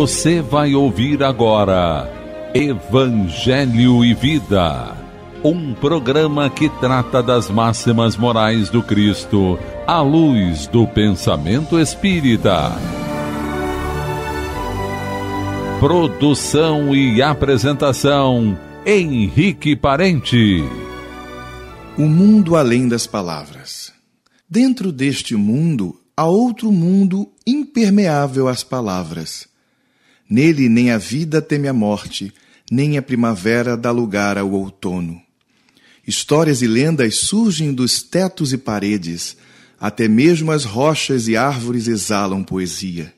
Você vai ouvir agora Evangelho e Vida, um programa que trata das máximas morais do Cristo, à luz do pensamento espírita. Produção e apresentação, Henrique Parente. O mundo além das palavras. Dentro deste mundo, há outro mundo impermeável às palavras. Nele nem a vida teme a morte, nem a primavera dá lugar ao outono. Histórias e lendas surgem dos tetos e paredes, até mesmo as rochas e árvores exalam poesia.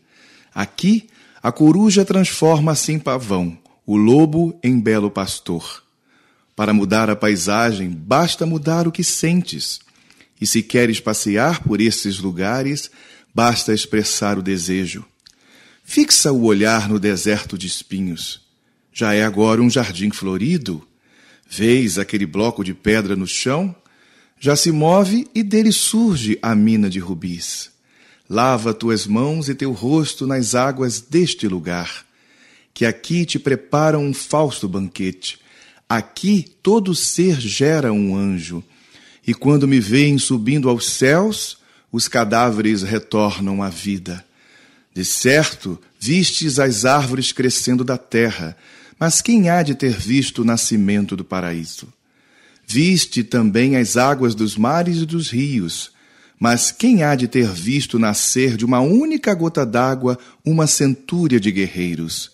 Aqui, a coruja transforma-se em pavão, o lobo em belo pastor. Para mudar a paisagem, basta mudar o que sentes. E se queres passear por esses lugares, basta expressar o desejo. Fixa o olhar no deserto de espinhos. Já é agora um jardim florido. Vês aquele bloco de pedra no chão? Já se move e dele surge a mina de rubis. Lava tuas mãos e teu rosto nas águas deste lugar, que aqui te preparam um fausto banquete. Aqui todo ser gera um anjo. E quando me veem subindo aos céus, os cadáveres retornam à vida. De certo, vistes as árvores crescendo da terra, mas quem há de ter visto o nascimento do paraíso? Viste também as águas dos mares e dos rios, mas quem há de ter visto nascer de uma única gota d'água uma centúria de guerreiros?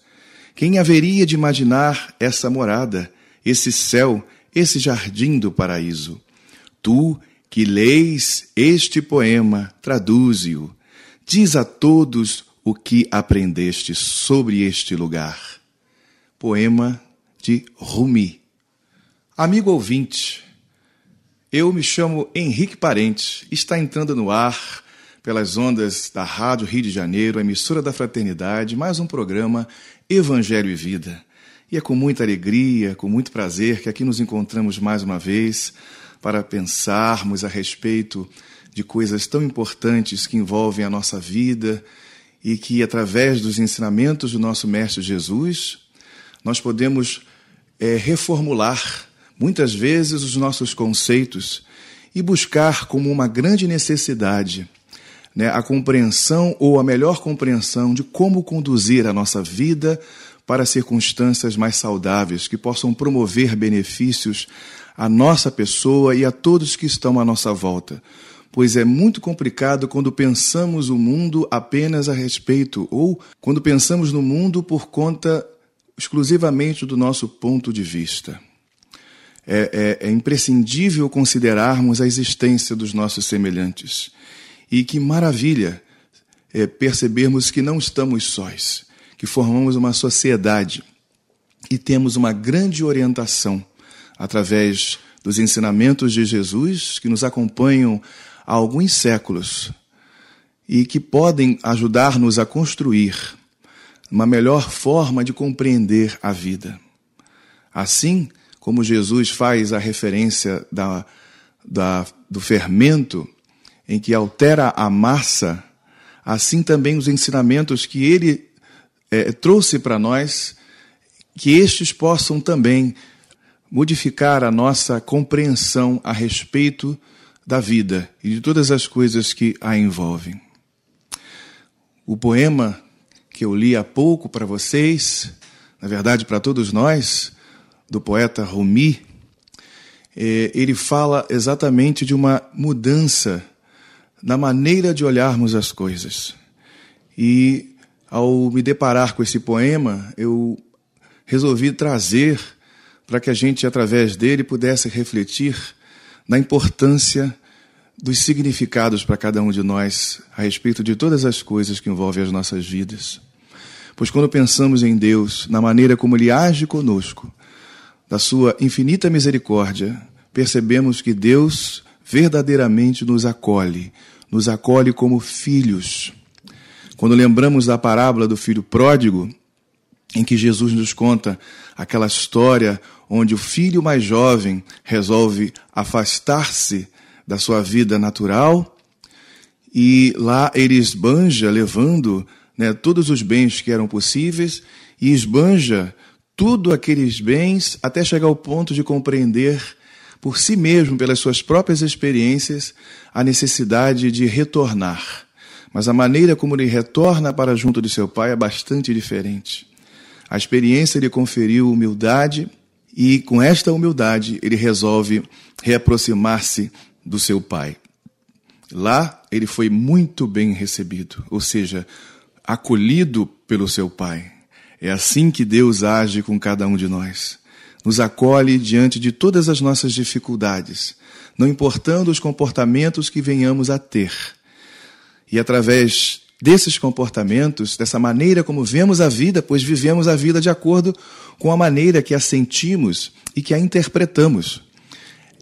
Quem haveria de imaginar essa morada, esse céu, esse jardim do paraíso? Tu, que lês este poema, traduze-o. Diz a todos o que aprendeste sobre este lugar. Poema de Rumi. Amigo ouvinte, eu me chamo Henrique Parente. Está entrando no ar, pelas ondas da Rádio Rio de Janeiro, a emissora da Fraternidade, mais um programa Evangelho e Vida. E é com muita alegria, com muito prazer, que aqui nos encontramos mais uma vez para pensarmos a respeito de coisas tão importantes que envolvem a nossa vida e que, através dos ensinamentos do nosso Mestre Jesus, nós podemos reformular, muitas vezes, os nossos conceitos e buscar como uma grande necessidade, né, a compreensão ou a melhor compreensão de como conduzir a nossa vida para circunstâncias mais saudáveis, que possam promover benefícios a nossa pessoa e a todos que estão à nossa volta, pois é muito complicado quando pensamos o mundo apenas a respeito ou quando pensamos no mundo por conta exclusivamente do nosso ponto de vista. É imprescindível considerarmos a existência dos nossos semelhantes. E que maravilha percebermos que não estamos sós, que formamos uma sociedade e temos uma grande orientação através dos ensinamentos de Jesus, que nos acompanham há alguns séculos e que podem ajudar-nos a construir uma melhor forma de compreender a vida. Assim como Jesus faz a referência do fermento, em que altera a massa, assim também os ensinamentos que ele trouxe para nós, que estes possam também modificar a nossa compreensão a respeito da vida e de todas as coisas que a envolvem. O poema que eu li há pouco para vocês, na verdade para todos nós, do poeta Rumi, ele fala exatamente de uma mudança na maneira de olharmos as coisas. E ao me deparar com esse poema, eu resolvi trazer para que a gente, através dele, pudesse refletir na importância dos significados para cada um de nós a respeito de todas as coisas que envolvem as nossas vidas. Pois quando pensamos em Deus, na maneira como Ele age conosco, da sua infinita misericórdia, percebemos que Deus verdadeiramente nos acolhe como filhos. Quando lembramos da parábola do filho pródigo, em que Jesus nos conta aquela história onde o filho mais jovem resolve afastar-se da sua vida natural e lá ele esbanja, levando né, todos os bens que eram possíveis e esbanja tudo aqueles bens até chegar ao ponto de compreender por si mesmo, pelas suas próprias experiências, a necessidade de retornar. Mas a maneira como ele retorna para junto de seu pai é bastante diferente. A experiência lhe conferiu humildade e, com esta humildade, ele resolve reaproximar-se do seu pai. Lá, ele foi muito bem recebido, ou seja, acolhido pelo seu pai. É assim que Deus age com cada um de nós. Nos acolhe diante de todas as nossas dificuldades, não importando os comportamentos que venhamos a ter. E através desses comportamentos, dessa maneira como vemos a vida, pois vivemos a vida de acordo com a maneira que a sentimos e que a interpretamos.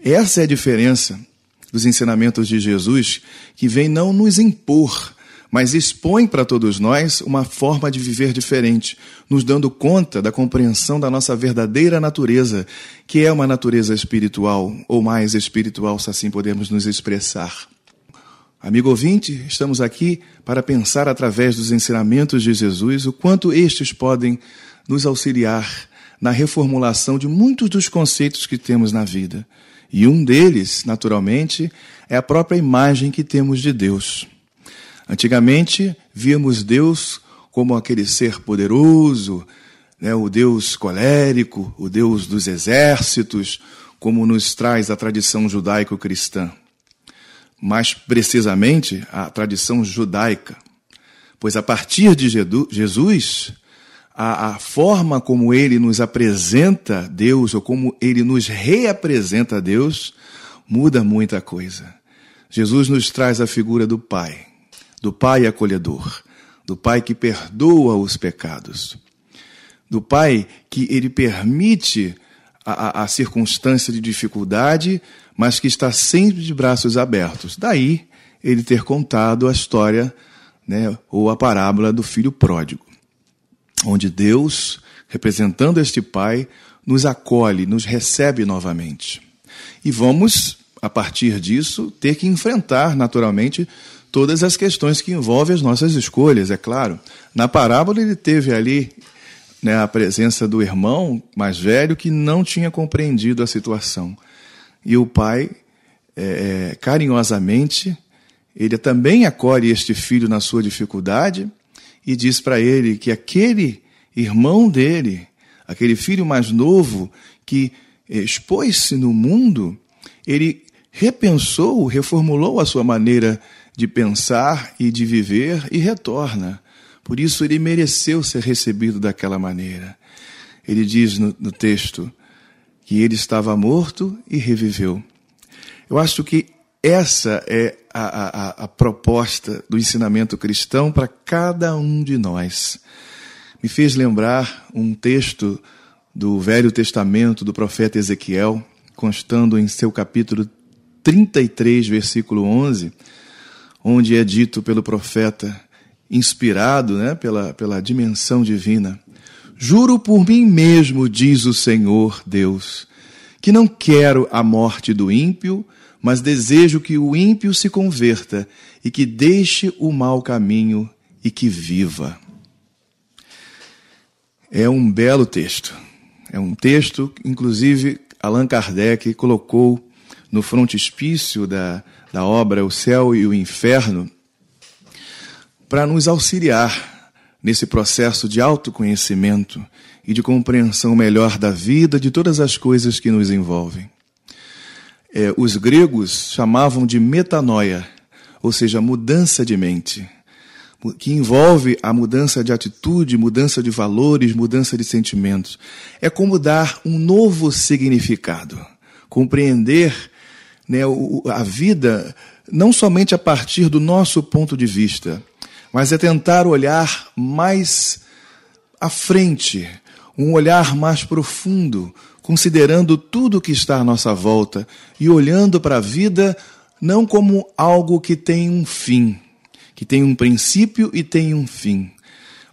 Essa é a diferença dos ensinamentos de Jesus, que vem não nos impor, mas expõe para todos nós uma forma de viver diferente, nos dando conta da compreensão da nossa verdadeira natureza, que é uma natureza espiritual, ou mais espiritual, se assim podemos nos expressar. Amigo ouvinte, estamos aqui para pensar através dos ensinamentos de Jesus o quanto estes podem nos auxiliar na reformulação de muitos dos conceitos que temos na vida. E um deles, naturalmente, é a própria imagem que temos de Deus. Antigamente, víamos Deus como aquele ser poderoso, né, o Deus colérico, o Deus dos exércitos, como nos traz a tradição judaico-cristã. Mais precisamente, a tradição judaica. Pois a partir de Jesus, a forma como ele nos apresenta Deus, ou como ele nos reapresenta Deus, muda muita coisa. Jesus nos traz a figura do Pai acolhedor, do Pai que perdoa os pecados, do Pai que ele permite a circunstância de dificuldade, mas que está sempre de braços abertos. Daí ele ter contado a história, né, ou a parábola do filho pródigo, onde Deus, representando este Pai, nos acolhe, nos recebe novamente. E vamos, a partir disso, ter que enfrentar, naturalmente, todas as questões que envolvem as nossas escolhas, é claro. Na parábola ele teve ali, né, a presença do irmão mais velho que não tinha compreendido a situação. E o pai, carinhosamente, ele também acolhe este filho na sua dificuldade e diz para ele que aquele irmão dele, aquele filho mais novo que expôs-se no mundo, ele repensou, reformulou a sua maneira de pensar e de viver e retorna. Por isso ele mereceu ser recebido daquela maneira. Ele diz no texto que ele estava morto e reviveu. Eu acho que essa é a proposta do ensinamento cristão para cada um de nós. Me fez lembrar um texto do Velho Testamento do profeta Ezequiel, constando em seu capítulo 33, versículo 11, onde é dito pelo profeta, inspirado, né, pela dimensão divina, juro por mim mesmo, diz o Senhor Deus, que não quero a morte do ímpio, mas desejo que o ímpio se converta e que deixe o mau caminho e que viva. É um belo texto. É um texto, inclusive, Allan Kardec colocou no frontispício da obra O Céu e o Inferno, para nos auxiliar nesse processo de autoconhecimento e de compreensão melhor da vida, de todas as coisas que nos envolvem. Os gregos chamavam de metanoia, ou seja, mudança de mente, que envolve a mudança de atitude, mudança de valores, mudança de sentimentos. É como dar um novo significado, compreender, né, a vida não somente a partir do nosso ponto de vista, mas é tentar olhar mais à frente, um olhar mais profundo, considerando tudo o que está à nossa volta e olhando para a vida não como algo que tem um fim, que tem um princípio e tem um fim,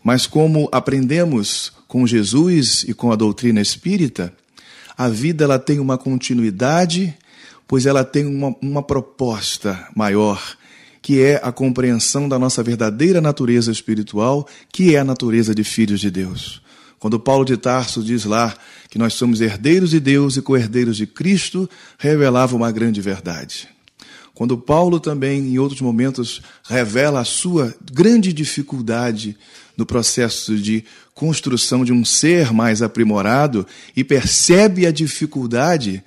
mas como aprendemos com Jesus e com a doutrina espírita, a vida ela tem uma continuidade, pois ela tem uma proposta maior, que é a compreensão da nossa verdadeira natureza espiritual, que é a natureza de filhos de Deus. Quando Paulo de Tarso diz lá que nós somos herdeiros de Deus e co-herdeiros de Cristo, revelava uma grande verdade. Quando Paulo também, em outros momentos, revela a sua grande dificuldade no processo de construção de um ser mais aprimorado e percebe a dificuldade,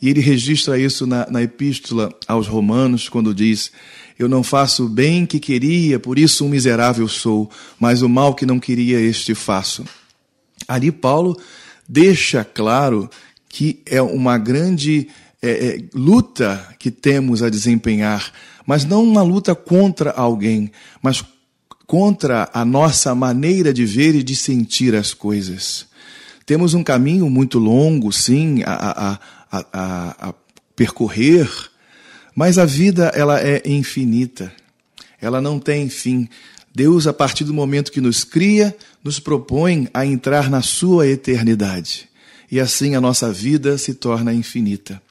e ele registra isso na epístola aos Romanos, quando diz: eu não faço o bem que queria, por isso um miserável sou, mas o mal que não queria este faço. Ali Paulo deixa claro que é uma grande luta que temos a desempenhar, mas não uma luta contra alguém, mas contra a nossa maneira de ver e de sentir as coisas. Temos um caminho muito longo, sim, a percorrer, mas a vida ela é infinita, ela não tem fim. Deus, a partir do momento que nos cria, nos propõe a entrar na sua eternidade. E assim a nossa vida se torna infinita.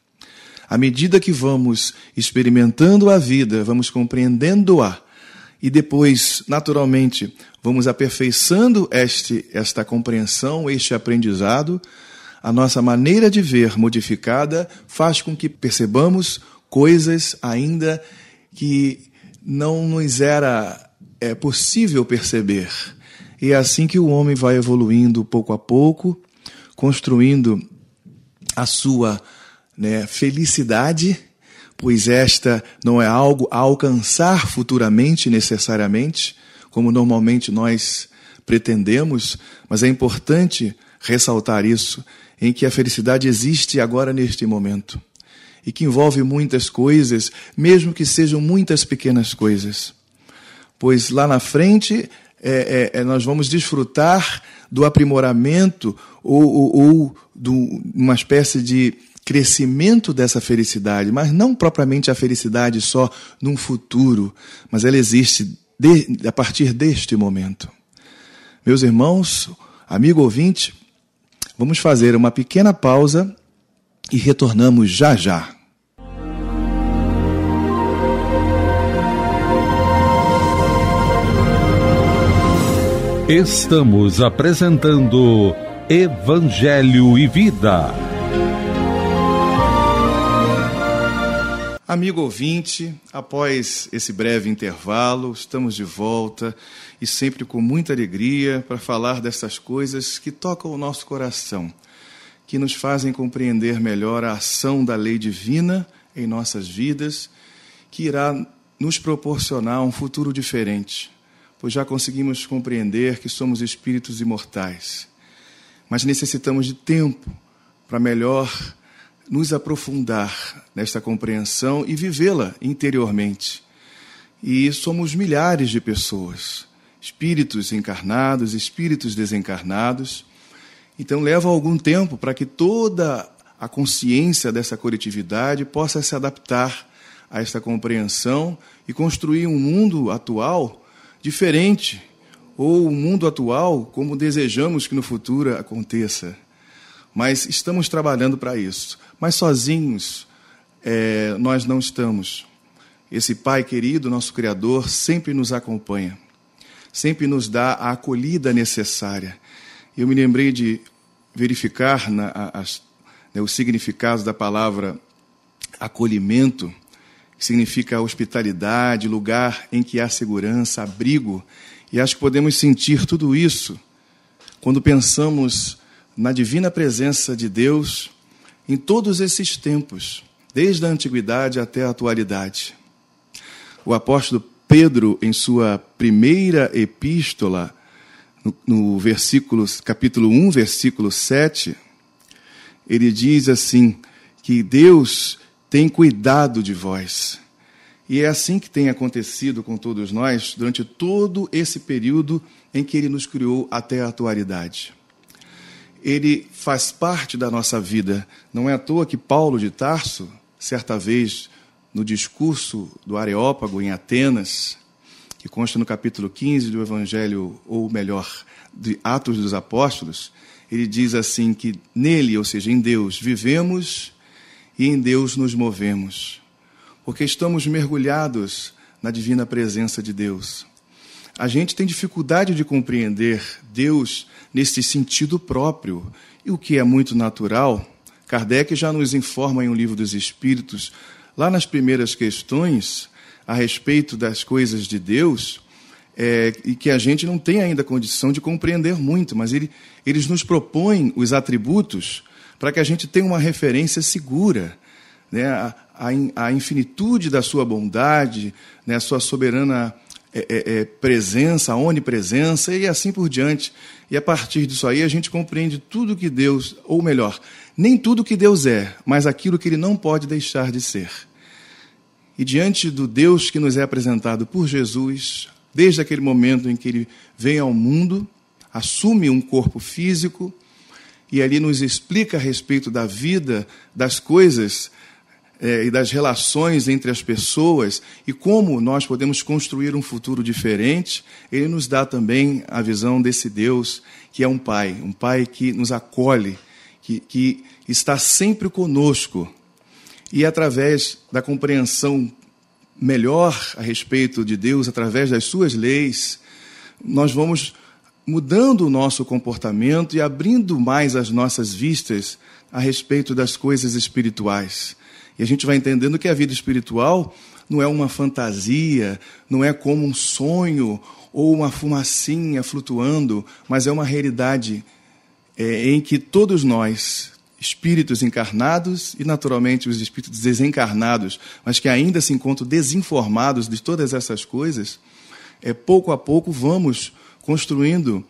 À medida que vamos experimentando a vida, vamos compreendendo-a, e depois, naturalmente, vamos aperfeiçoando esta compreensão, este aprendizado, a nossa maneira de ver modificada faz com que percebamos coisas ainda que não nos era possível perceber. E é assim que o homem vai evoluindo pouco a pouco, construindo a sua felicidade, pois esta não é algo a alcançar futuramente, necessariamente, como normalmente nós pretendemos, mas é importante ressaltar isso, em que a felicidade existe agora neste momento, e que envolve muitas coisas, mesmo que sejam muitas pequenas coisas, pois lá na frente nós vamos desfrutar do aprimoramento ou de uma espécie de crescimento dessa felicidade, mas não propriamente a felicidade só num futuro, mas ela existe a partir deste momento. Meus irmãos, amigo ouvinte, vamos fazer uma pequena pausa e retornamos já já. Estamos apresentando Evangelho e Vida. Amigo ouvinte, após esse breve intervalo, estamos de volta e sempre com muita alegria para falar dessas coisas que tocam o nosso coração, que nos fazem compreender melhor a ação da lei divina em nossas vidas, que irá nos proporcionar um futuro diferente, pois já conseguimos compreender que somos espíritos imortais. Mas necessitamos de tempo para melhor nos aprofundar nesta compreensão e vivê-la interiormente. E somos milhares de pessoas, espíritos encarnados, espíritos desencarnados. Então leva algum tempo para que toda a consciência dessa coletividade possa se adaptar a esta compreensão e construir um mundo atual diferente, ou um mundo atual como desejamos que no futuro aconteça. Mas estamos trabalhando para isso. Mas sozinhos nós não estamos. Esse Pai querido, nosso Criador, sempre nos acompanha, sempre nos dá a acolhida necessária. Eu me lembrei de verificar os significados da palavra acolhimento, que significa hospitalidade, lugar em que há segurança, abrigo. E acho que podemos sentir tudo isso quando pensamos na divina presença de Deus em todos esses tempos, desde a antiguidade até a atualidade. O apóstolo Pedro, em sua primeira epístola, no capítulo 1, versículo 7, ele diz assim, que Deus tem cuidado de vós. E é assim que tem acontecido com todos nós durante todo esse período em que ele nos criou até a atualidade. Ele faz parte da nossa vida. Não é à toa que Paulo de Tarso, certa vez, no discurso do Areópago em Atenas, que consta no capítulo 15 do Evangelho, ou melhor, de Atos dos Apóstolos, ele diz assim que nele, ou seja, em Deus, vivemos e em Deus nos movemos, porque estamos mergulhados na divina presença de Deus. A gente tem dificuldade de compreender Deus nesse sentido próprio. E o que é muito natural, Kardec já nos informa em um livro dos Espíritos, lá nas primeiras questões, a respeito das coisas de Deus, e que a gente não tem ainda condição de compreender muito, mas eles nos propõem os atributos para que a gente tenha uma referência segura, né? A infinitude da sua bondade, né? A sua soberana presença, a onipresença e assim por diante. E a partir disso aí a gente compreende tudo que Deus, ou melhor, nem tudo que Deus é, mas aquilo que Ele não pode deixar de ser. E diante do Deus que nos é apresentado por Jesus, desde aquele momento em que Ele vem ao mundo, assume um corpo físico e ali nos explica a respeito da vida, das coisas e das relações entre as pessoas e como nós podemos construir um futuro diferente, Ele nos dá também a visão desse Deus que é um Pai que nos acolhe, que está sempre conosco. E através da compreensão melhor a respeito de Deus, através das suas leis, nós vamos mudando o nosso comportamento e abrindo mais as nossas vistas a respeito das coisas espirituais. E a gente vai entendendo que a vida espiritual não é uma fantasia, não é como um sonho ou uma fumacinha flutuando, mas é uma realidade em que todos nós, espíritos encarnados e, naturalmente, os espíritos desencarnados, mas que ainda se encontram desinformados de todas essas coisas, pouco a pouco vamos construindo,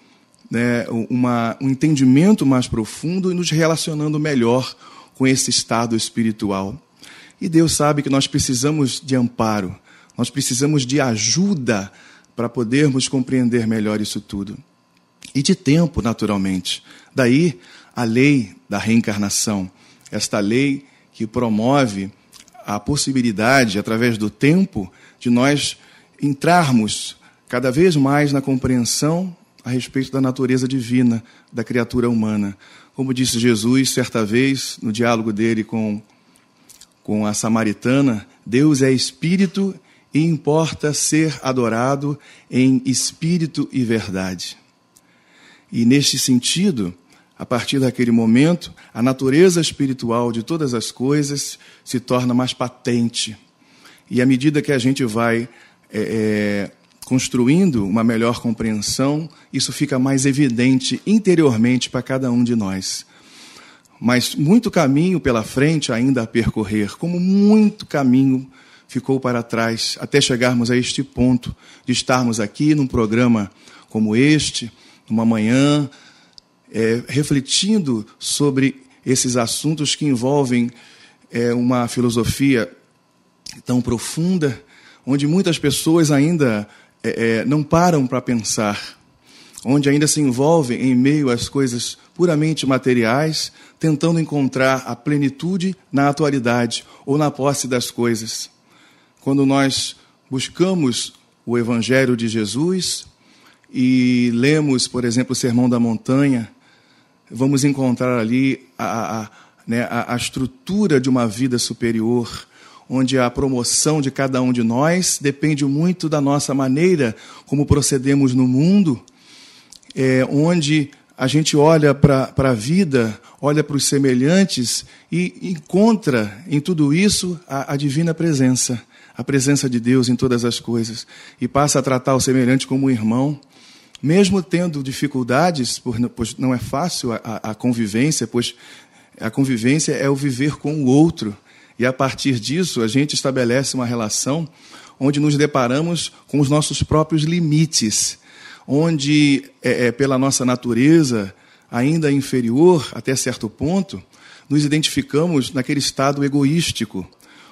né, um entendimento mais profundo e nos relacionando melhor com esse estado espiritual. E Deus sabe que nós precisamos de amparo, nós precisamos de ajuda para podermos compreender melhor isso tudo. E de tempo, naturalmente. Daí a lei da reencarnação, esta lei que promove a possibilidade, através do tempo, de nós entrarmos cada vez mais na compreensão a respeito da natureza divina da criatura humana. Como disse Jesus, certa vez, no diálogo dele com a samaritana, Deus é espírito e importa ser adorado em espírito e verdade. E, neste sentido, a partir daquele momento, a natureza espiritual de todas as coisas se torna mais patente. E à medida que a gente vai construindo uma melhor compreensão, isso fica mais evidente interiormente para cada um de nós. Mas muito caminho pela frente ainda a percorrer, como muito caminho ficou para trás, até chegarmos a este ponto de estarmos aqui num programa como este, numa manhã, refletindo sobre esses assuntos que envolvem uma filosofia tão profunda, onde muitas pessoas ainda não param para pensar, onde ainda se envolvem em meio às coisas puramente materiais, tentando encontrar a plenitude na atualidade ou na posse das coisas. Quando nós buscamos o Evangelho de Jesus e lemos, por exemplo, o Sermão da Montanha, vamos encontrar ali a estrutura de uma vida superior, onde a promoção de cada um de nós depende muito da nossa maneira como procedemos no mundo, onde a gente olha para a vida, olha para os semelhantes e encontra em tudo isso a divina presença, a presença de Deus em todas as coisas, e passa a tratar o semelhante como um irmão, mesmo tendo dificuldades, pois não é fácil a convivência, pois a convivência é o viver com o outro. E, a partir disso, a gente estabelece uma relação onde nos deparamos com os nossos próprios limites, onde, pela nossa natureza ainda inferior, até certo ponto, nos identificamos naquele estado egoístico,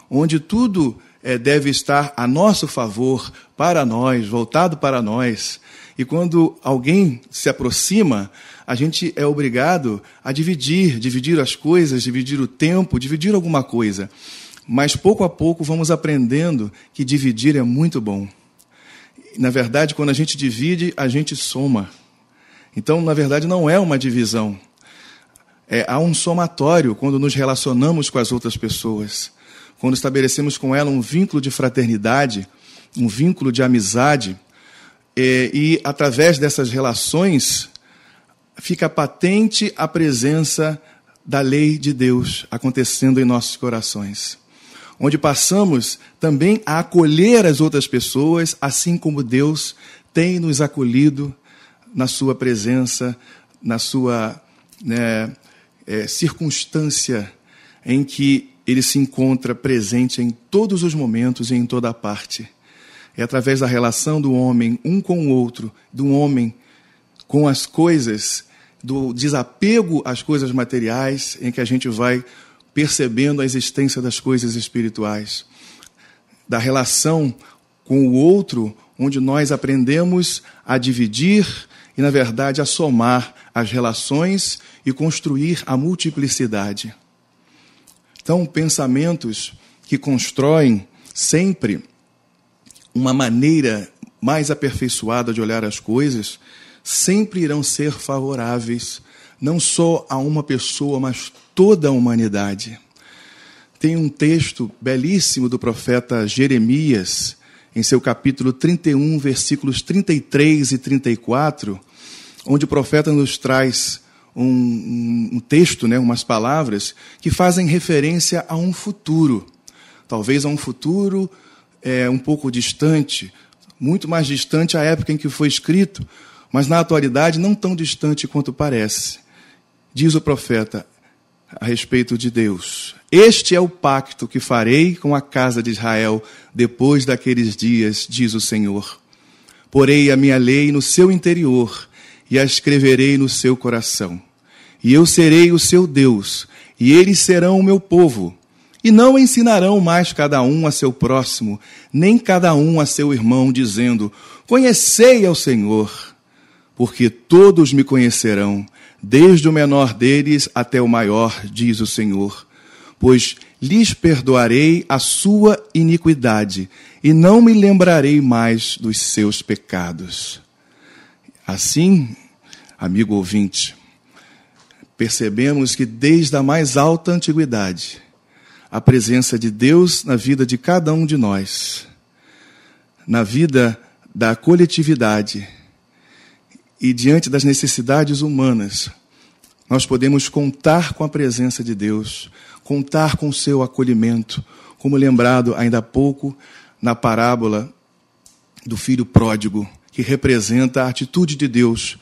onde tudo deve estar a nosso favor, para nós, voltado para nós. E quando alguém se aproxima, a gente é obrigado a dividir as coisas, dividir o tempo, dividir alguma coisa. Mas, pouco a pouco, vamos aprendendo que dividir é muito bom. Na verdade, quando a gente divide, a gente soma. Então, na verdade, não é uma divisão. Há um somatório quando nos relacionamos com as outras pessoas. Quando estabelecemos com ela um vínculo de fraternidade, um vínculo de amizade, e através dessas relações fica patente a presença da lei de Deus acontecendo em nossos corações, onde passamos também a acolher as outras pessoas, assim como Deus tem nos acolhido na sua presença, na sua circunstância em que ele se encontra presente em todos os momentos e em toda a parte. É através da relação do homem um com o outro, do homem com as coisas, do desapego às coisas materiais, em que a gente vai percebendo a existência das coisas espirituais, da relação com o outro, onde nós aprendemos a dividir e, na verdade, a somar as relações e construir a multiplicidade. Então, pensamentos que constroem sempre uma maneira mais aperfeiçoada de olhar as coisas sempre irão ser favoráveis, não só a uma pessoa, mas toda a humanidade. Tem um texto belíssimo do profeta Jeremias, em seu capítulo 31, versículos 33 e 34, onde o profeta nos traz um texto, umas palavras, que fazem referência a um futuro, talvez a um futuro um pouco distante, muito mais distante à época em que foi escrito, mas na atualidade não tão distante quanto parece. Diz o profeta a respeito de Deus: "Este é o pacto que farei com a casa de Israel depois daqueles dias, diz o Senhor. Porei a minha lei no seu interior e a escreverei no seu coração. E eu serei o seu Deus, e eles serão o meu povo. E não ensinarão mais cada um a seu próximo, nem cada um a seu irmão, dizendo: Conhecei ao Senhor. Porque todos me conhecerão, desde o menor deles até o maior, diz o Senhor. Pois lhes perdoarei a sua iniquidade, e não me lembrarei mais dos seus pecados." Assim, amigo ouvinte, percebemos que desde a mais alta antiguidade, a presença de Deus na vida de cada um de nós, na vida da coletividade, e diante das necessidades humanas, nós podemos contar com a presença de Deus, contar com o seu acolhimento, como lembrado ainda há pouco na parábola do filho pródigo, que representa a atitude de Deus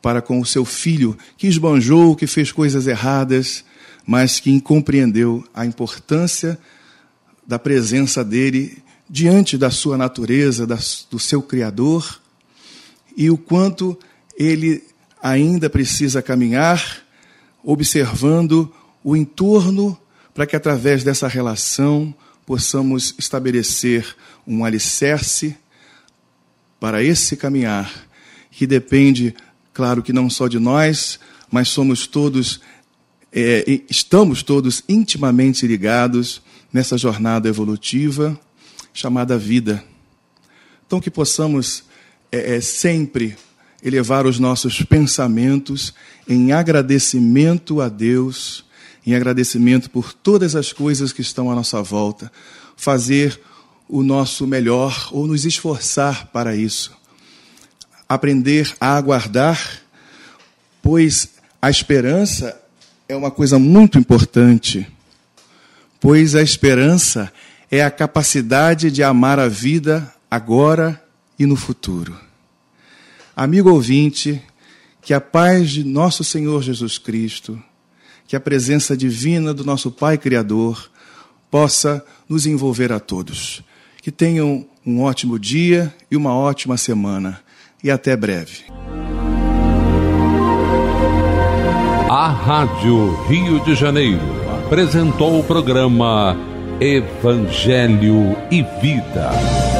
para com o seu filho, que esbanjou, que fez coisas erradas, mas que compreendeu a importância da presença dele diante da sua natureza, do seu Criador, e o quanto ele ainda precisa caminhar, observando o entorno, para que através dessa relação possamos estabelecer um alicerce para esse caminhar, que depende, claro que não só de nós, mas estamos todos intimamente ligados nessa jornada evolutiva chamada vida. Então que possamos sempre elevar os nossos pensamentos em agradecimento a Deus, em agradecimento por todas as coisas que estão à nossa volta, fazer o nosso melhor ou nos esforçar para isso, aprender a aguardar, pois a esperança é uma coisa muito importante, pois a esperança é a capacidade de amar a vida agora e no futuro. Amigo ouvinte, que a paz de nosso Senhor Jesus Cristo, que a presença divina do nosso Pai Criador possa nos envolver a todos. Que tenham um ótimo dia e uma ótima semana. E até breve. A Rádio Rio de Janeiro apresentou o programa Evangelho e Vida.